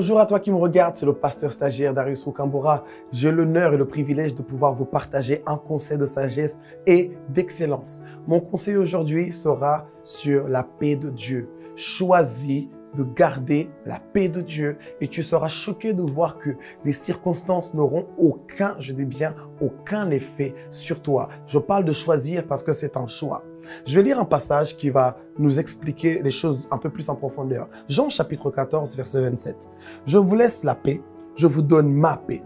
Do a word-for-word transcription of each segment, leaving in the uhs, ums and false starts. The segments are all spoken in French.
Bonjour à toi qui me regarde, c'est le pasteur stagiaire Darius Rukambura. J'ai l'honneur et le privilège de pouvoir vous partager un conseil de sagesse et d'excellence. Mon conseil aujourd'hui sera sur la paix de Dieu. Choisis de garder la paix de Dieu et tu seras choqué de voir que les circonstances n'auront aucun, je dis bien, aucun effet sur toi. Je parle de choisir parce que c'est un choix. Je vais lire un passage qui va nous expliquer les choses un peu plus en profondeur. Jean chapitre quatorze, verset vingt-sept. « Je vous laisse la paix, je vous donne ma paix.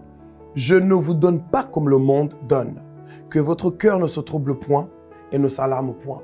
Je ne vous donne pas comme le monde donne. Que votre cœur ne se trouble point et ne s'alarme point. »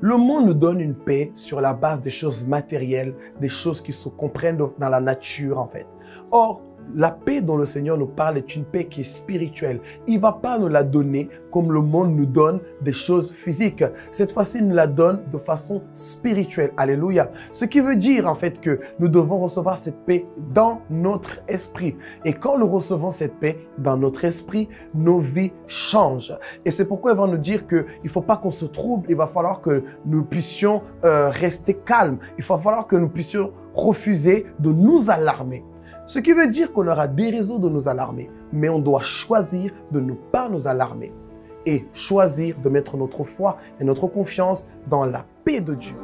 Le monde nous donne une paix sur la base des choses matérielles, des choses qui se comprennent dans la nature en fait. Or, la paix dont le Seigneur nous parle est une paix qui est spirituelle. Il ne va pas nous la donner comme le monde nous donne des choses physiques. Cette fois-ci, il nous la donne de façon spirituelle. Alléluia. Ce qui veut dire en fait que nous devons recevoir cette paix dans notre esprit. Et quand nous recevons cette paix dans notre esprit, nos vies changent. Et c'est pourquoi il va nous dire qu'il ne faut pas qu'on se trouble. Il va falloir que nous puissions euh, rester calmes. Il va falloir que nous puissions refuser de nous alarmer. Ce qui veut dire qu'on aura des raisons de nous alarmer, mais on doit choisir de ne pas nous alarmer et choisir de mettre notre foi et notre confiance dans la paix de Dieu.